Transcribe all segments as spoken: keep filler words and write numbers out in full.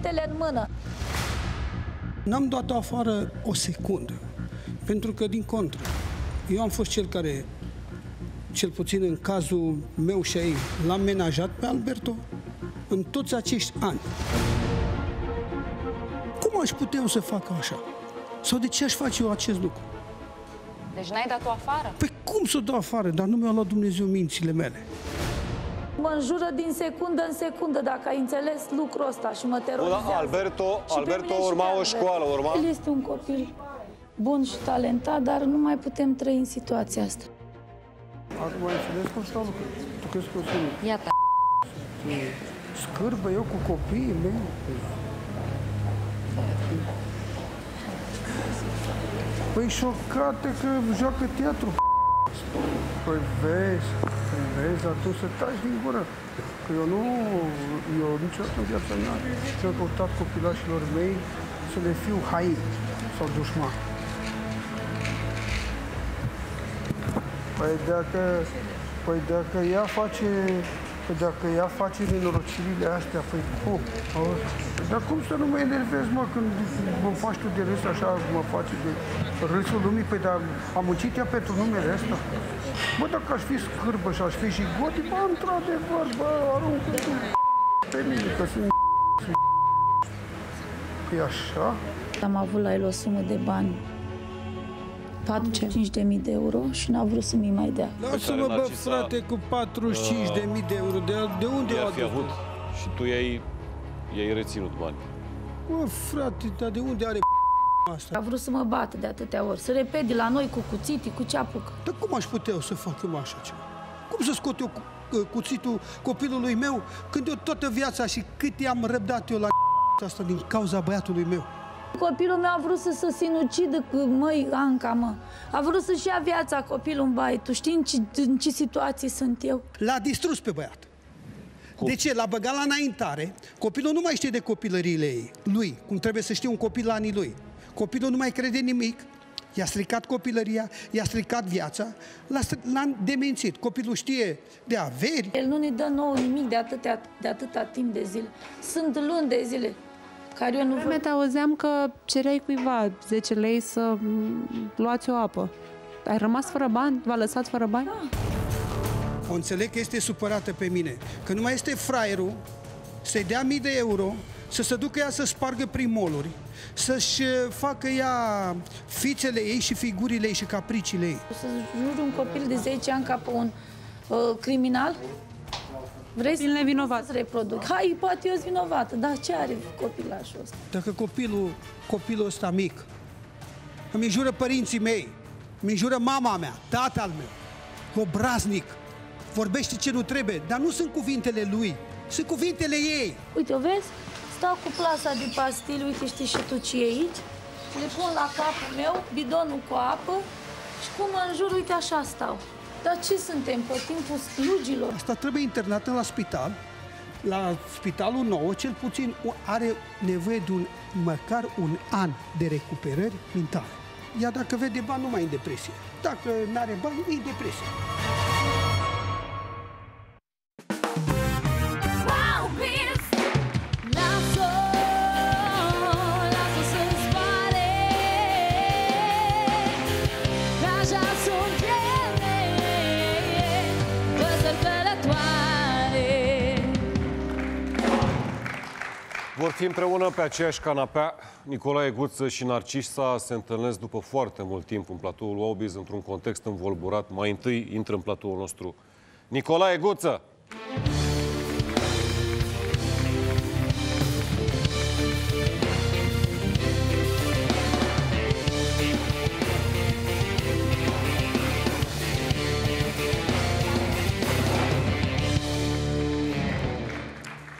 biletele în mână. N-am dat afară o secundă, pentru că, din contră, eu am fost cel care, cel puțin în cazul meu și a ei, l-am menajat pe Alberto în toți acești ani. Cum aș putea eu să fac așa? Sau de ce aș face eu acest lucru? Deci n-ai dat-o afară? Păi cum să o dau afară? Dar nu mi-a luat Dumnezeu mințile mele. Mă înjură din secundă în secundă, dacă ai înțeles lucrul ăsta, și mă terorizează. Bun, Alberto, Alberto urma o școală, urma... El este un copil bun și talentat, dar nu mai putem trăi în situația asta. Acum ai înțeles cum stau lucrurile? Tu crezi că o să... Iată. Scârbă eu cu copiii mei. Păi șocată că joacă teatru. Păi vezi, păi vezi, dar tu să taci din gură. Că eu nu, eu niciodată în viața mea ți-am căutat copilașilor mei să le fiu haid sau dușman. Păi dacă, păi dacă ea face, păi dacă ea face nenorocirile astea, păi cum? Dar cum să nu mă enervez, mă, când mă faci tu de râs așa, mă faci de râsul lumii? Păi, dar am muncit ea pentru numele ăsta? Bă, dacă aș fi scârbă și aș fi și goti, bă, într-adevăr, bă, aruncă tu pe mine, că sunt... Păi așa? Am avut la el o sumă de bani, patruzeci și cinci de mii de euro, și n-a vrut să-mi mai dea. Lasă-mă, bă, frate, cu patruzeci și cinci de mii de euro, de unde i-a avut? Și tu i-ai... i-ai reținut bani. Mă, frate, dar de unde are asta? A vrut să mă bată de atâtea ori, să repede la noi cu cuțitii, cu ce apucă. Dar cum aș putea eu să fac eu așa ceva? Cum să scot eu cuțitul copilului meu când eu toată viața și cât i-am răbdat eu la asta din cauza băiatului meu? Copilul meu a vrut să se sinucidă, măi, Anca, mă. A vrut să-și ia viața copilul în baie. Tu știi în ce, în ce situații sunt eu? L-a distrus pe băiat. De ce? L-a băgat la înaintare. Copilul nu mai știe de copilăriile ei, lui, cum trebuie să știe un copil la anii lui. Copilul nu mai crede nimic. I-a stricat copilăria, i-a stricat viața, l-a demențit. Copilul știe de averi. El nu ne dă nouă nimic de atâtea, de atâta timp de zile. Sunt luni de zile care eu nu văd. Vreau... auzeam că cereai cuiva zece lei să luați o apă. Ai rămas fără bani? V-a lăsat fără bani? Da. O înțeleg că este supărată pe mine, că nu mai este fraierul să-i dea mii de euro, să se ducă ea să spargă prin moluri, să-și facă ea fițele ei și figurile ei și capriciile ei. Să juri un copil de zece ani ca pe un uh, criminal? Vrei să vinovat. Reproduc? Hai, poate eu-s vinovată, dar ce are copilașul ăsta? Dacă copilul, copilul ăsta mic, îmi înjură părinții mei, îmi înjură mama mea, tatăl meu, obraznic, vorbește ce nu trebuie, dar nu sunt cuvintele lui, sunt cuvintele ei. Uite, o vezi? Stau cu plasa de pastile, uite, știi și tu ce e aici? Le pun la capul meu, bidonul cu apă, și cum mă înjur, uite, așa stau. Dar ce suntem, pe timpul slugilor? Asta trebuie internată la spital. La spitalul nou, cel puțin, are nevoie de un, măcar un an de recuperări mentală. Ea, dacă vede bani, nu mai e în depresie. Dacă nu are bani, e în depresie. Vor fi împreună pe aceeași canapea. Nicolae Guță și Narcisa se întâlnesc după foarte mult timp în platoul Wowbiz, într-un context învolburat. Mai întâi intră în platoul nostru Nicolae Guță.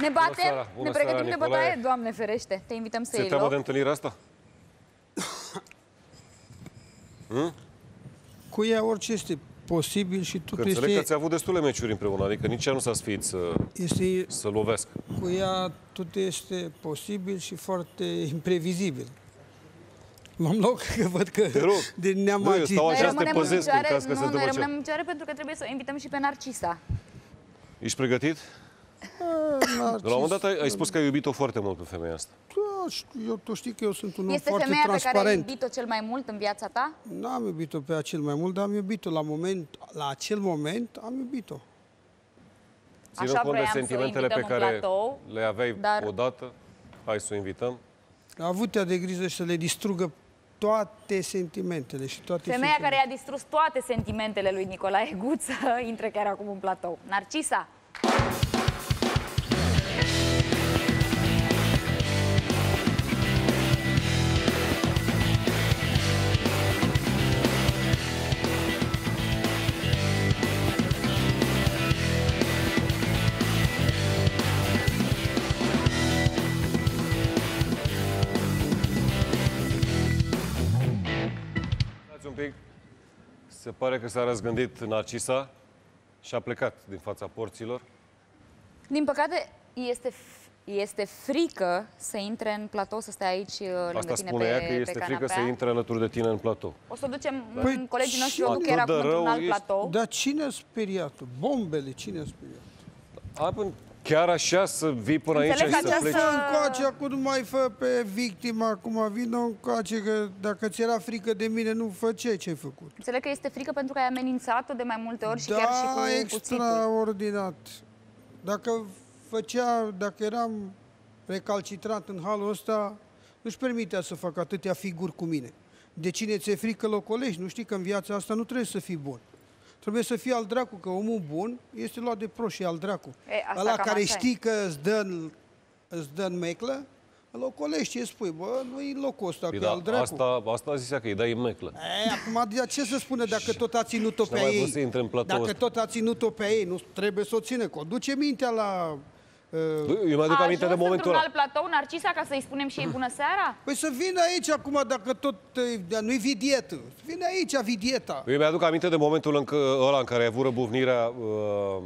Ne batem, ne pregătim de bătaie, Doamne ferește. Te invităm să iei loc. Se teamă de întâlnirea asta? hmm? Cu ea orice este posibil și tu... Că înțeleg este... că ți-a avut destule meciuri împreună, adică nici ea nu s-a sfiit să, este... să lovesc. Cu ea tot este posibil și foarte imprevizibil. M-am loc că văd că de ne-am agit. Noi rămânem în picioare, nu, noi rămânem în picioare pentru că trebuie să o invităm și pe Narcisa. Ești pregătit? La un moment dat ai spus că ai iubit-o foarte mult pe femeia asta. Da, eu, tu știi că eu sunt un om foarte transparent. Este femeia pe care ai iubit-o cel mai mult în viața ta? Nu am iubit-o pe ea cel mai mult, dar am iubit-o la moment, la acel moment am iubit-o. Ținând cont de sentimentele pe care le aveai odată, hai să o invităm. A avut ea de grijă să le distrugă toate sentimentele și toate... Femeia care i-a distrus toate sentimentele lui Nicolae Guță intră chiar acum în platou. Narcisa! Se pare că s-a răzgândit Narcisa și a plecat din fața porților. Din păcate, este, este frică să intre în platou, să stai aici lângă Asta tine spune pe, ea că este canapea. Frică să intre alături de tine în platou. O să ducem păi în colegii noștri, eu duc era cu un alt ești... platou. Dar cine a speriat? Bombele, cine a speriat? Apoi, chiar așa să vii până Înțeleg aici și să pleci? Încoace, acum nu mai fă pe victima, acum vină încoace, că dacă ți era frică de mine, nu făceai ce-ai făcut. Înțeleg că este frică pentru că ai amenințat-o de mai multe ori și da, chiar și cu cuțitul. Da, extraordinar. Dacă făcea, dacă eram recalcitrat în halul ăsta, nu-și permitea să facă atâtea figuri cu mine. De cine ți-e frică locolești, nu știi că în viața asta nu trebuie să fii bun. Trebuie să fii al dracu, că omul bun este luat de proști, al dracu. E, Ăla care știi că îți dă, îți dă în meclă, îl ocolești și spui, bă, nu-i locul ăsta, e, că da, al dracu. Asta, asta zisea că îi dai în meclă. E, acum, ce să spune dacă tot a ținut-o pe ei? Dacă ăsta. tot a ținut-o pe ei, nu trebuie să o ține, că o duce mintea la... Uh, eu mă aduc aminte de momentul ăla. Platou, Narcisa, ca să-i spunem și ei bună seara? Păi să vină aici acum, dacă tot nu-i vidietă. Vine aici, a vidieta. Eu mi-aduc aminte de momentul în ăla în care ai avut răbufnirea uh,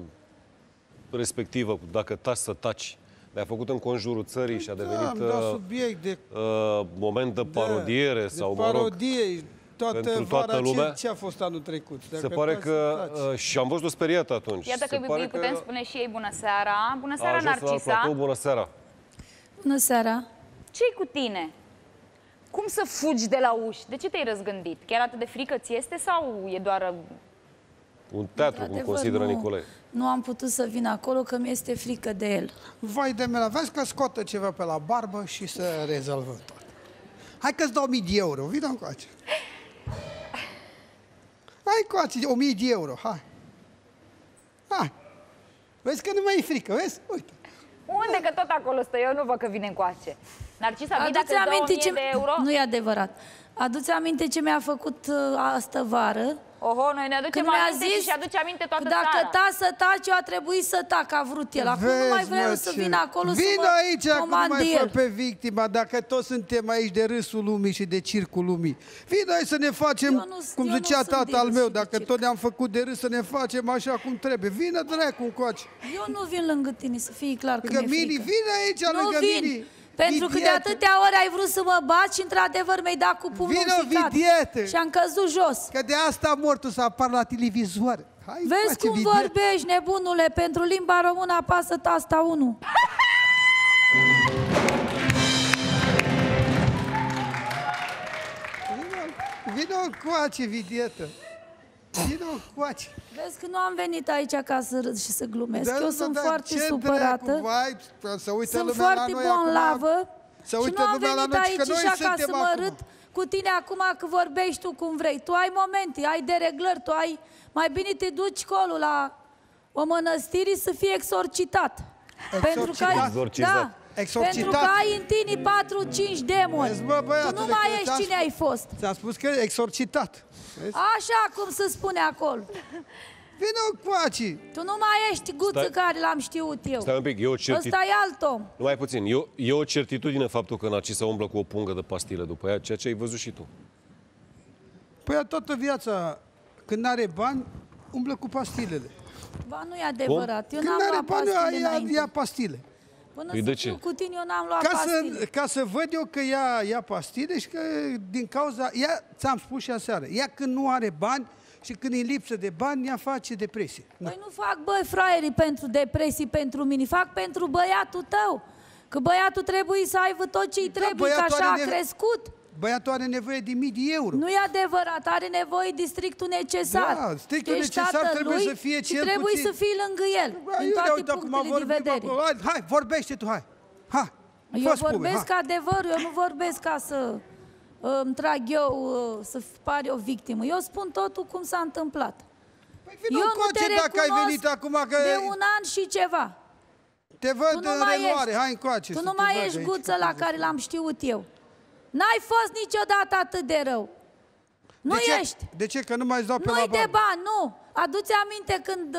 respectivă, dacă taci să taci. Le-a făcut în conjurul țării și a devenit da, uh, subiect de, uh, moment de parodiere de, sau, de mă rog, parodie. Toată pentru toată vara, lumea. Ce, ce a fost anul trecut? Se pare că... Uh, și am văzut-o speriat atunci. Iată că îi putem spune și ei bună seara. Bună seara, Narcisa. Platou, bună seara. Bună seara. Ce-i cu tine? Cum să fugi de la uși? De ce te-ai răzgândit? Chiar atât de frică ți este sau e doar... Un teatru, cum consideră Nicolae. Nu am putut să vin acolo, că mi-este frică de el. Vai de mea, vezi că scotă ceva pe la barbă și să rezolvăm tot. Hai că-ți dau mii de euro, vină încoace. Hai cu ații, o mie de euro, hai. Hai. Vezi că nu mai e frică, vezi? Uite. Unde, că tot acolo stă, eu nu văd că vine încoace. Narcisa, vii dacă îți dau o mie ce... de euro? Nu e adevărat. Aduți aminte ce mi-a făcut uh, astă vară? Oho, noi ne aducem aminte zis, și aduce aminte toată țara. Dacă taci să taci, eu a trebuit să tac, a vrut el. Acum vezi, nu mai vreau mă, să vin acolo vin să mă aici, acum mai fă pe victima, dacă toți suntem aici de râsul lumii și de circul lumii. Vin aici să ne facem, nu, cum zicea tata al meu, dacă tot ne-am făcut de râs, să ne facem așa cum trebuie. Vină, dracu, încoace. Eu nu vin lângă tine, să fie clar că mi-e frică. Vin aici, nu lângă vin. Mini. Pentru că de atâtea ori ai vrut să mă bați și într-adevăr mi-ai dat cu pumnul în ficat. Și am căzut jos. Că de asta mortul să apar la televizor. Hai, vezi cum vidiete. vorbești, nebunule, pentru limba română apasă tasta unu. Vino încoace, vidietă. Vino încoace. Vezi că nu am venit aici ca să râd și să glumesc. Da, Eu sunt da, foarte supărată. Vai, să uită sunt foarte bun lavă. Să uită și nu am venit noi, aici și ca să mă râd cu tine acum că vorbești tu cum vrei. Tu ai momente, ai dereglări, tu ai... Mai bine te duci colo la o mănăstire să fii exorcitat. Exorcitat. Pentru că ai... Exorcitat. Da. Exorcitat. Pentru că ai în tine patru cinci demoni. Vezi, bă, băiatule, tu nu mai ești cine ai fost. Ți-am spus că e exorcitat. Vezi? Așa cum se spune acolo. Vino cu acii. Tu nu mai ești Guță Stai. care l-am știut eu. Stai un pic, eu certit... Ăsta e alt om. Nu mai puțin. Eu, e o certitudine faptul că Narcisa umblă cu o pungă de pastile după ea, ceea ce ai văzut și tu. Păi toată viața, când are bani, umblă cu pastilele. Ba nu e adevărat. Eu n-am luat pastile înainte. Ia pastile. Până păi de ce? Cu tine, eu n-am luat ca pastile. Să, ca să văd eu că ea ia pastile și că din cauza... Ea, ți-am spus și aseară, ea când nu are bani, și când e lipsă de bani, ea face depresie. Păi nu fac, băi, fraierii pentru depresii, pentru mine, fac pentru băiatul tău. Că băiatul trebuie să aibă tot ce-i trebuie, că așa a crescut. Băiatul are nevoie de mii de euro. Nu e adevărat, are nevoie de strictul necesar. Da, strictul necesar trebuie să fie cel puțin. Trebuie să fii lângă el, în toate punctele de vedere. Hai, vorbește tu, hai. Eu vorbesc adevărul, eu nu vorbesc ca să îmi trag eu să pare o victimă. Eu spun totul cum s-a întâmplat. Eu nu te recunosc de un an și ceva. Te văd în reluare, hai încoace. Tu nu mai ești Guță la care l-am știut eu. N-ai fost niciodată atât de rău. Nu ești. De ce? Că nu mai dau pe la bani. Nu-i de bani, nu. Adu-ți aminte când,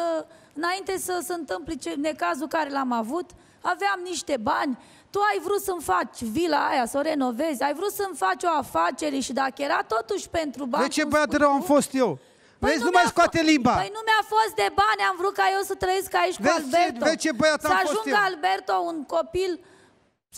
înainte să se întâmple necazul care l-am avut, aveam niște bani. Tu ai vrut să-mi faci vila aia, să o renovezi, ai vrut să-mi faci o afacere și dacă era totuși pentru bani... De ce băiat rău am fost eu? Păi vezi, nu, nu mai scoate limba. Păi nu mi-a fost de bani, am vrut ca eu să trăiesc aici vezi, cu Alberto. Vezi ce băiat am fost eu. Să ajungă Alberto un copil...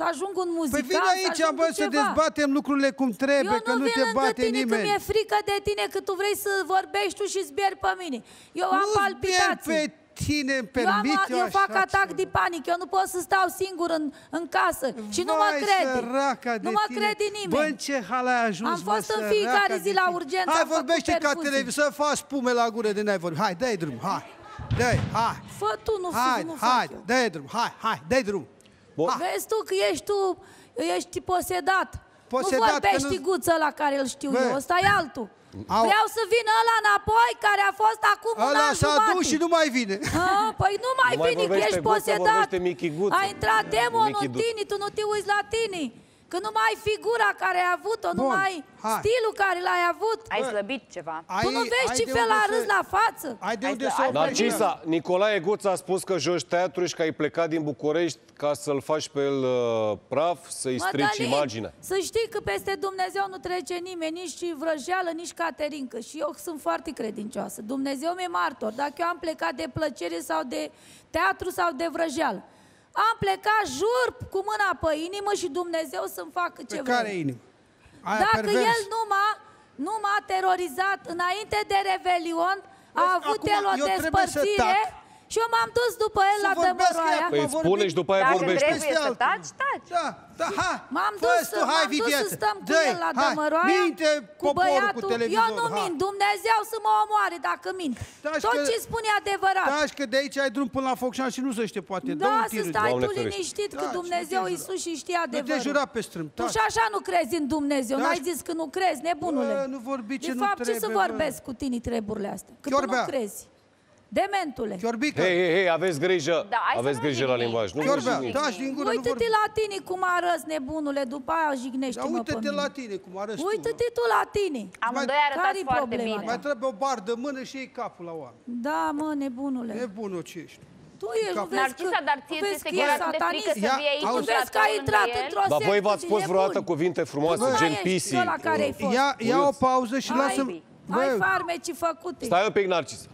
Să ajung un muzical, păi vine aici, să bă, să dezbatem lucrurile cum trebuie, eu că nu, nu te bate tine, nimeni. Eu nu vin mi-e frică de tine, că tu vrei să vorbești tu și zbieri pe mine. Eu nu am palpitații. Pe tine, eu, am, eu, eu fac atac de panic, eu nu pot să stau singur în, în casă. Vai, și nu mă crede. Nu mă crede nimeni. Bă, ce hal ai ajuns, am fost în fiecare zi la urgență. Hai, vorbește ca televizor, să faci spume la gură de n-ai vorbit. Hai, dă-i drum, hai. Dă-i, hai. Fă tu, nu faci. Hai, dă-i drum, hai, hai, dă-i drum. Ah. Vezi tu că ești tu, ești posedat. Posedat nu vorbești nu... Guță la care îl știu Bă. eu, ăsta e altul. Au. Vreau să vină ăla înapoi care a fost acum ăla un an jumate. Ăla s-a dus și nu mai vine. A, păi nu mai nu vine, mai că ești posedat. A intrat demonul în tine, tu nu te uiți la tine. Că nu mai ai figura care ai avut-o, nu mai ai stilul care l-ai avut. Ai slăbit ceva. Ai, tu nu vezi ce fel a râs la față? Ai de unde să... Narcisa, Nicolae Guță a spus că joci teatru și că ai plecat din București ca să-l faci pe el uh, praf, să-i strici imaginea. Să știi că peste Dumnezeu nu trece nimeni, nici vrăjeală, nici caterincă. Și eu sunt foarte credincioasă. Dumnezeu mi-e martor. Dacă eu am plecat de plăcere sau de teatru sau de vrăjeală, am plecat, jur, cu mâna pe inimă și Dumnezeu să-mi facă ce vreau. Pe care inimă? Aia Dacă pervers. el nu m-a, nu m-a terorizat înainte de Revelion, a avut Acum, el o despărțire și eu m-am dus după el să la Dămăroaia. Păi îți spune și după aia vorbești. Dacă trebuie să taci, taci. Da, da, hai, m-am dus, dus să stăm cu el la Dămăroaia, cu băiatul. Cu eu nu mint, Dumnezeu să mă omoare dacă mint. Tași Tot ce spune adevărat. Taci că de aici ai drum până la Focșani și nu se știe poate. Da, da să stai tu liniștit că Dumnezeu Iisus și știe adevărul. Nu te jura pe strâmb. Tu și așa nu crezi în Dumnezeu, n-ai zis că nu crezi, nebunule. Nu vorbi ce nu trebuie. De fapt, ce să vorbesc cu tine treburile astea? Că tu nu crezi. Dementule. Chiorbică. Hei, hei, hei, aveți grijă. Da, aveți grijă la limbaj. Nu uite-te la tine cum arăți, nebunule, după aia jignește-mă. Da, uite-te la tine cum arăți. Uite-te tu la tine. Amândoi arătați foarte bine. Mai trebuie o bardă mână și iei capul la oameni. Da, mă, nebunule. Nebunul ce ești. Tu ești, nu vezi că... dar ție ți-e frică să vii aici. Nu vezi că ai intrat într-o sectă. Dar voi v-ați spus vreodată cuvinte frumoase, gen pisii. Ia o pauză și lasă-mi... Ai farmeci făcute. Stai un pic, Narcisa.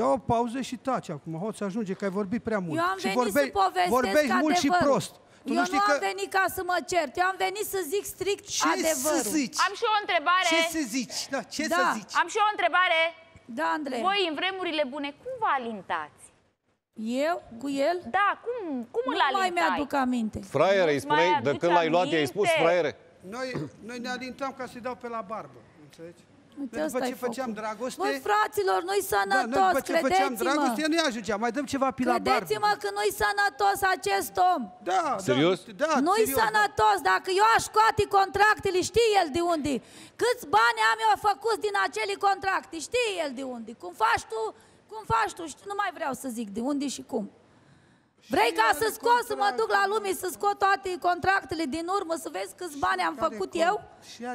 Ia o pauză și taci acum, o să ajunge că ai vorbit prea mult. Eu am venit vorbe... să povestesc vorbești mult și prost. Tu eu nu, știi nu am că... venit ca să mă cert, eu am venit să zic strict ce adevărul. Să zici? Am și o întrebare. Ce să zici? Da, ce da. să zici? Am și o întrebare. Da, Andrei. Voi în vremurile bune, cum vă alintați? Eu? Cu el? Da, cum, cum îl alintai? Nu mai mi-aduc aminte. Fraiere, îi spuneai, de când l-ai luat, i-ai spus fraiere. Noi, noi ne alintam ca să-i dau pe la barbă, înțelegi? Noi după ce făceam dragoste... Voi, fraților, nu-i sănătos, da, noi după ce făceam dragoste, nu-i ajungeam, mai dăm ceva pila barbă. Credeți-mă că nu-i sănătos acest om. Da, serios? Da, da, nu-i sănătos. Da. Dacă eu aș scoate contractele, știe el de unde. Câți bani am eu făcut din acele contracte, știe el de unde. Cum faci tu, cum faci tu, nu mai vreau să zic de unde și cum. Vrei ca să scot, să mă duc la lume, să scot toate contractele din urmă, să vezi câți bani am făcut eu?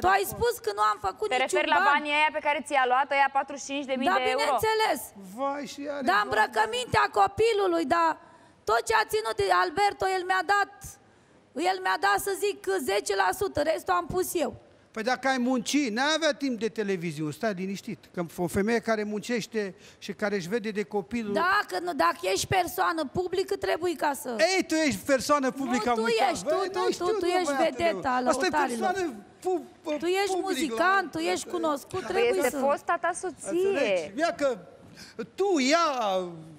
Tu ai spus că nu am făcut niciun bani. Te referi la banii aia pe care ți-a luat, aia patruzeci și cinci de mii de euro? Da, bineînțeles. Da, îmbrăcămintea copilului, da, tot ce a ținut de Alberto, el mi-a dat, el mi-a dat, să zic, zece la sută, restul am pus eu. Păi dacă ai munci, n-ai avea timp de televiziune, stai liniștit. Că o femeie care muncește și care își vede de copilul... Dacă, nu, dacă ești persoană publică, trebuie ca să... Ei, tu ești persoană publică, tu ești, bă, tu, nu, știu, tu, tu ești vedeta la lăutarilor. Tu ești muzicant, tu ești cunoscut, trebuie să... Este fosta ta soție. Ia că tu, ia...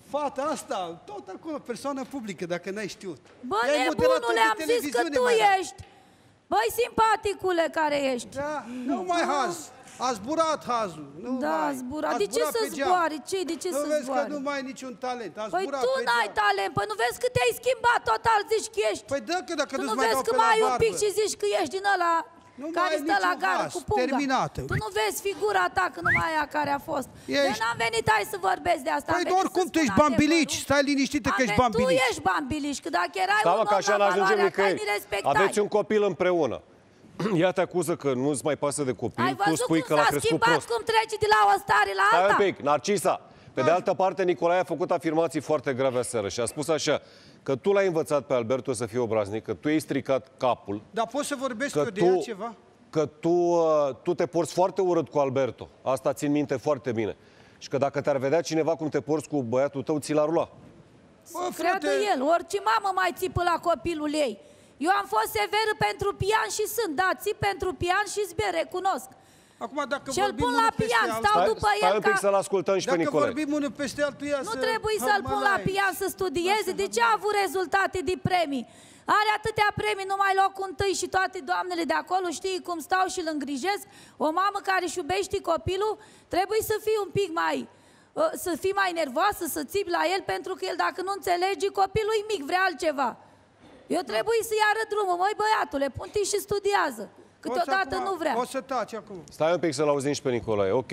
fata asta, tot acolo, persoană publică, dacă n-ai știut. Bă, nebunule, am zis că tu ești. Băi, simpaticule care ești. Da, nu mai haz. A zburat hazul. Nu da, a zburat. De ce să zboare? Ce? De ce să zboare? Nu vezi că nu mai ai niciun talent. A păi tu n-ai talent. Păi nu vezi că te-ai schimbat total, zici că ești. Păi dă că dacă nu-ți mai dau pe la barbă. Tu nu vezi că mai ai un pic și zici că ești din ăla care stă la gară cu punga. Tu nu vezi figura ta că numai aia care a fost. Eu n-am venit, hai să vorbesc de asta. Păi oricum tu ești bambilici. Stai liniștită că ești bambilici. Tu ești bambilici, că dacă erai un om la valoarea care ni respectai. Aveți un copil împreună. Ea te acuză că nu-ți mai pasă de copii, tu spui că l-a crescut prost. Cum trece de la o stare la alta? Stai un pic, Narcisa. Pe de altă parte, Nicolae a făcut afirmații foarte grave aseară și a spus așa, că tu l-ai învățat pe Alberto să fie obraznic, că tu i-ai stricat capul. Dar poți să vorbesc eu de ea ceva? Că tu, tu te porți foarte urât cu Alberto. Asta țin minte foarte bine. Și că dacă te-ar vedea cineva cum te porți cu băiatul tău, ți l-ar lua. Să creadă el, orice mamă mai țipă la copilul ei. Eu am fost severă pentru pian și sunt, da, țip pentru pian și zbere, recunosc. Acum, dacă cel pun la pian, stau stai, după stai el un pic ca... să-l ascultăm și pe Nicolae. Dacă vorbim unul peste altul, ia nu să... trebuie să-l pun la pian să studieze. De ce a avut rezultate de premii? Are atâtea premii, numai locul întâi și toate doamnele de acolo știi cum stau și îl îngrijesc. O mamă care își iubește copilul trebuie să fie un pic mai... să fii mai nervoasă, să țipi la el, pentru că el, dacă nu înțelege, copilul e mic, vrea altceva. Eu trebuie să-i arăt drumul. Măi, băiatule, pun-te și studiază. Câteodată nu vrea. O să taci acum. Stai un pic să-l auzim și pe Nicolae. Ok.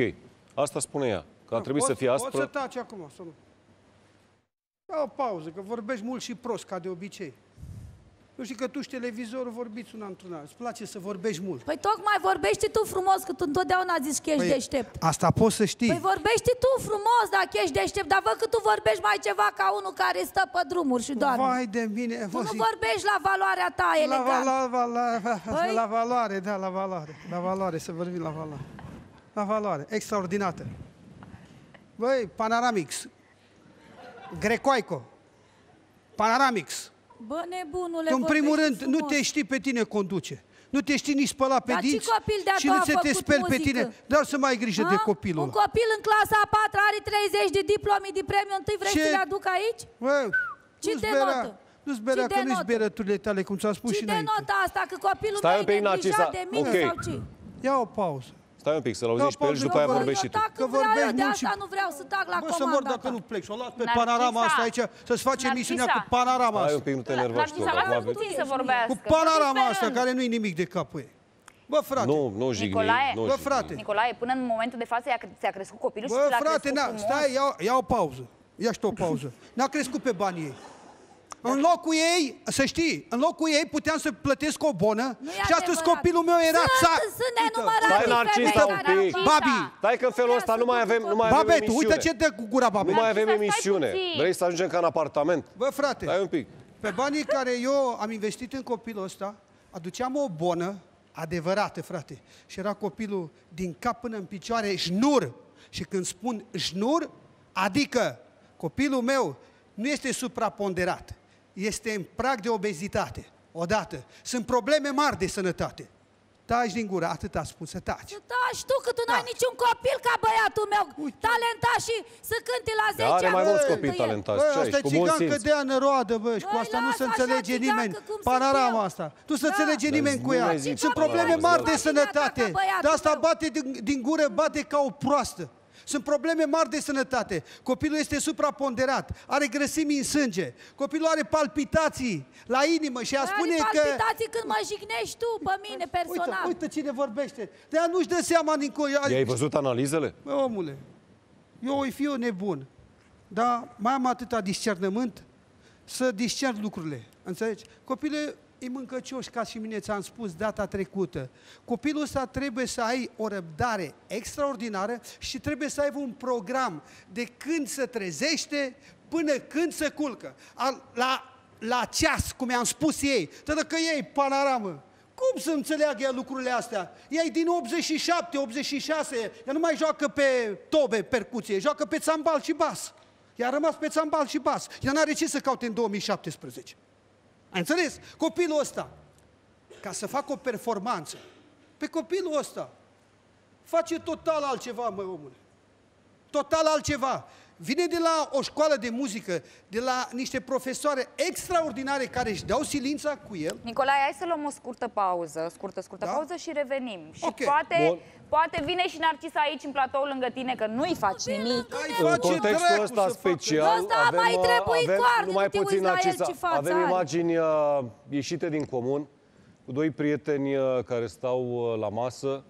Asta spune ea. Că ar trebui să fie aspră. O să taci acum. Ia o pauză, că vorbești mult și prost, ca de obicei. Nu știi că tu și televizorul vorbiți una într-un alt. Îți place să vorbești mult. Păi tocmai vorbești tu frumos, că tu întotdeauna zici că ești deștept. Asta poți să știi. Păi vorbești tu frumos dacă ești deștept, dar văd că tu vorbești mai ceva ca unul care stă pe drumuri și doarme. Vai de mine. Tu nu vorbești la valoarea ta elegant. La valoare, da, la valoare. La valoare, să vorbim la valoare. La valoare, extraordinată. Băi, Panoramix. Grecoico. Panoramix. Bă, nebunule, tu, în primul rând, frumos. Nu te știi pe tine conduce. Nu te știi nici spăla pe dar dinți și nu se te speli muzică. Pe tine. Dar să mai ai grijă a? De copilul un copil în clasa a patra are treizeci de diplomi de premiu. Întâi vrei ce? Să le aduc aici? Bă, ce nu de notă? Nu-ți berea, că nu-i berăturile tale, cum ți-am spus ce și înainte. Ce de notă asta? Că copilul stai meu e neglijat de mine okay. Sau ce? Ia o pauză. Stai un pic, să-l auziți pe el și după aia vorbești și tu. Că vorbești mult și... nu vreau să tac la comanda. Bă, să mor dacă nu plec. O luat pe Panorama asta aici, să-ți facem misiunea cu Panorama asta. Stai un pic, nu te enervești tu. Cu Panorama asta, care nu-i nimic de capul ei. Bă, frate. Nu, nu jigni. Bă, frate. Nicolae, până în momentul de față ți-a crescut copilul și ți l-a crescut frumos. Bă, frate, stai, ia o pauză. Ia și tu o pauză. N-a crescut pe banii ei. În locul ei, să știi, în locul ei puteam să plătesc o bonă și astăzi copilul meu era țar. Stai, Narcisa, un pic. Babi. Stai că în felul ăsta nu mai avem emisiune. Babetu, uite ce dă cu gura, Babetu. Nu mai avem emisiune. Vrei să ajungem ca în apartament? Bă, frate, stai un pic. Pe banii care eu am investit în copilul ăsta, aduceam o bonă adevărată, frate. Și era copilul din cap până în picioare jnur. Și când spun jnur, adică copilul meu nu este supraponderat. Este în prag de obezitate, odată. Sunt probleme mari de sănătate. Taci din gură, atât a spus, să taci. Să taci tu, că tu n-ai niciun copil ca băiatul meu, talentat și să cânte la zece ani. Are mai mulți copii talentați, ce ai, cu bun simț. Asta e că dea năroadă, bă, și cu asta nu se înțelege nimeni. Panorama asta, nu se înțelege nimeni cu ea. Sunt probleme mari de sănătate. De asta bate din gură, bate ca o proastă. Sunt probleme mari de sănătate. Copilul este supraponderat, are grăsimi în sânge, copilul are palpitații la inimă și a are spune palpitații că... palpitații când mă jignești tu pe mine personal. Uite, uite cine vorbește. De-aia nu-și dă seama, Nicolae. I-ai văzut analizele? Bă, omule, eu oi fi nebun, dar mai am atâta discernământ să discern lucrurile. Înțelegi? Copilul e mâncăcioș, ca și mine ți-am spus data trecută. Copilul ăsta trebuie să ai o răbdare extraordinară și trebuie să ai un program de când se trezește până când se culcă. La, la ceas, cum i-am spus ei. Dar dacă ei panoramă, Cum să înțeleagă ea lucrurile astea? Ea e din optzeci și șapte, optzeci și șase, ea nu mai joacă pe tobe, percuție, joacă pe țambal și bas. Ea a rămas pe țambal și bas. Ea n-are ce să caute în două mii șaptesprezece. Ai înțeles? Copilul ăsta, ca să facă o performanță, pe copilul ăsta face total altceva, măi omule. Total altceva. Vine de la o școală de muzică, de la niște profesoare extraordinare care își dau silința cu el. Nicolae, hai să luăm o scurtă pauză, scurtă, scurtă da? pauză și revenim. Okay. Și poate, poate vine și Narcisa aici în platou lângă tine, că nu-i faci nimic. În contextul ăsta special, ăsta avem, mai avem card, numai puțin Narcisa, avem imagini uh, ieșite din comun, cu doi prieteni uh, care stau uh, la masă.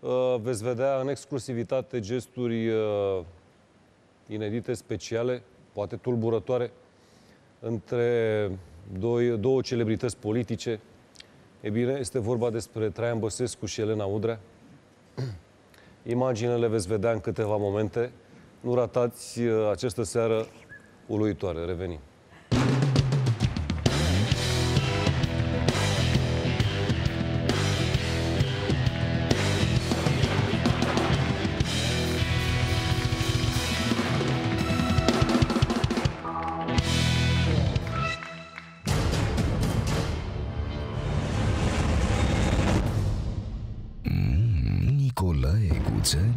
Uh, veți vedea în exclusivitate gesturi... Uh, inedite, speciale, poate tulburătoare, între doi, două celebrități politice. E bine, este vorba despre Traian Băsescu și Elena Udrea. Imaginele veți vedea în câteva momente. Nu ratați această seară uluitoare. Revenim.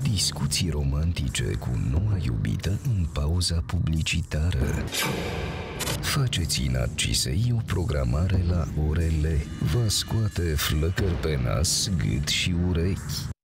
Discuții romantice cu noua iubită în pauza publicitară. Faceți Narcisei o programare la orele. Vă scoate flăcări pe nas, gât și urechi.